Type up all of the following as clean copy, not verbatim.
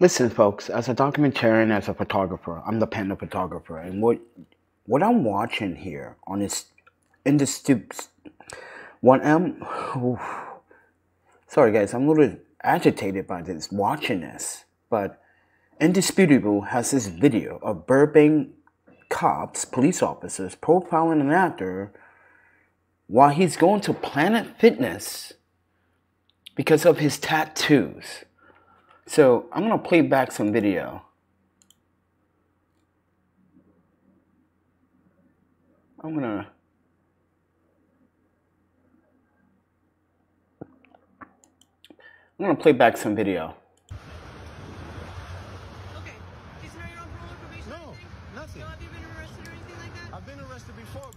Listen, folks, as a documentarian, as a photographer, I'm the panda photographer, and what I'm watching here on this, in the stoops, sorry guys, I'm a little agitated by this, watching this, but Indisputable has this video of Burbank police officers profiling an actor while he's going to Planet Fitness because of his tattoos. So I'm gonna play back some video. I'm gonna play back some video. Okay. Is there your own probation? No, nothing. No, have you been arrested or anything like that? I've been arrested before.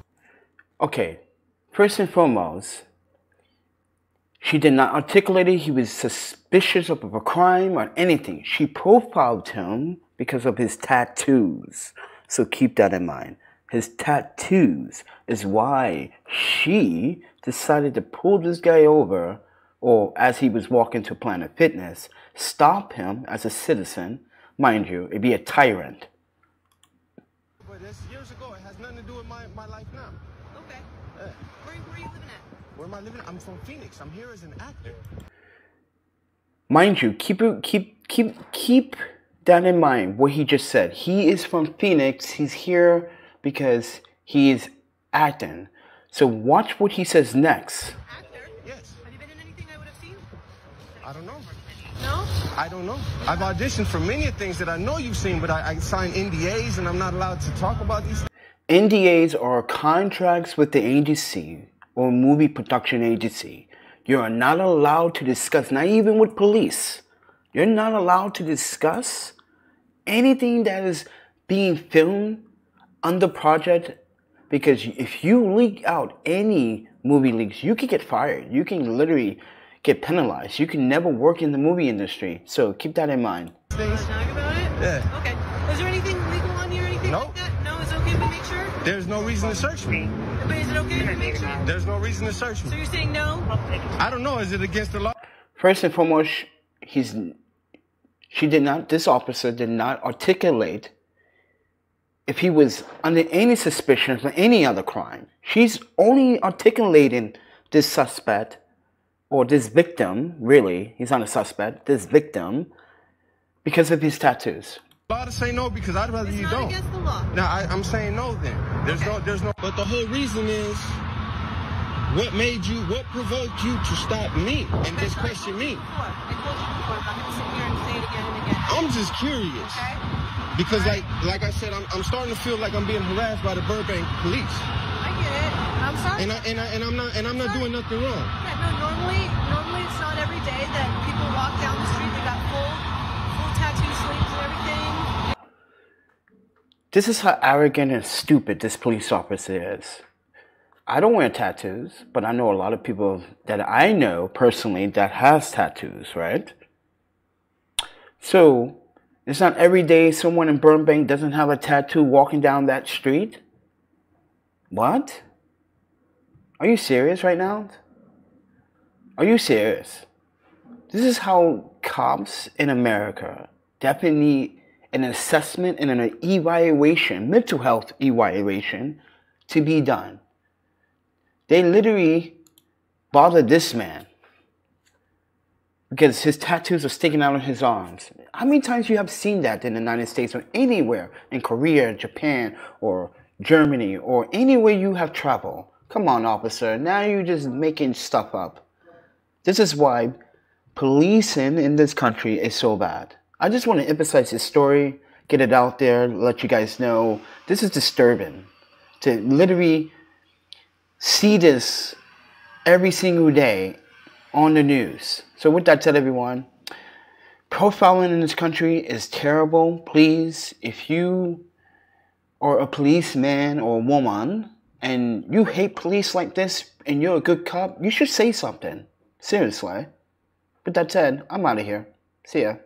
Okay. First and foremost, she did not articulate it. He was suspicious of a crime or anything. She profiled him because of his tattoos. So keep that in mind. His tattoos is why she decided to pull this guy over, or as he was walking to Planet Fitness, stop him as a citizen. Mind you, it'd be a tyrant. But that's years ago. It has nothing to do with my life now. Okay. Yeah. Where are you living at? Where am I living? I'm from Phoenix. I'm here as an actor. Mind you, keep that in mind, what he just said. He is from Phoenix. He's here because he is acting. So watch what he says next. Actor? Yes. Have you been in anything I would have seen? I don't know. No? I don't know. I've auditioned for many things that I know you've seen, but I signed NDAs and I'm not allowed to talk about these. NDAs are contracts with the agency or movie production agency. You are not allowed to discuss, not even with police. You're not allowed to discuss anything that is being filmed on the project, because if you leak out any movie leaks, you can get fired. You can literally get penalized. You can never work in the movie industry. So keep that in mind. Talk about it? Yeah. Okay. Is there anything legal on here or anything like that? No, it's okay to make sure? There's no reason to search me. But is it okay to make sure? There's no reason to search me. So you're saying no? I don't know. Is it against the law? First and foremost, she did not, this officer did not articulate if he was under any suspicion for any other crime. She's only articulating this suspect, or this victim, really, he's not a suspect, this victim, because of his tattoos. Law to say no, because I'd rather you don't. It's not against the law. No, I'm saying no then. There's no. But the whole reason is, what provoked you to stop me and just question me? I told you before, but I'm going to sit here and say it again and again. I'm just curious. Okay. Because like I said, I'm starting to feel like I'm being harassed by the Burbank police. I get it. I'm sorry. And I'm not doing nothing wrong. Yeah, no, normally it's not every day that people walk down the street, they got full tattoo sleeves and everything. This is how arrogant and stupid this police officer is. I don't wear tattoos, but I know a lot of people that I know personally that has tattoos, right? So it's not every day someone in Burbank doesn't have a tattoo walking down that street. What? Are you serious right now? Are you serious? This is how cops in America definitely need an assessment and an evaluation, mental health evaluation, to be done. They literally bothered this man because his tattoos are sticking out on his arms. How many times you have seen that in the United States or anywhere, in Korea, Japan, or Germany, or anywhere you have traveled? Come on, officer, now you're just making stuff up. This is why policing in this country is so bad. I just want to emphasize this story, get it out there, let you guys know. This is disturbing to literally see this every single day on the news. So with that said, everyone, profiling in this country is terrible. Please, if you are a policeman or a woman and you hate police like this and you're a good cop, you should say something. Seriously. With that said, I'm out of here. See ya.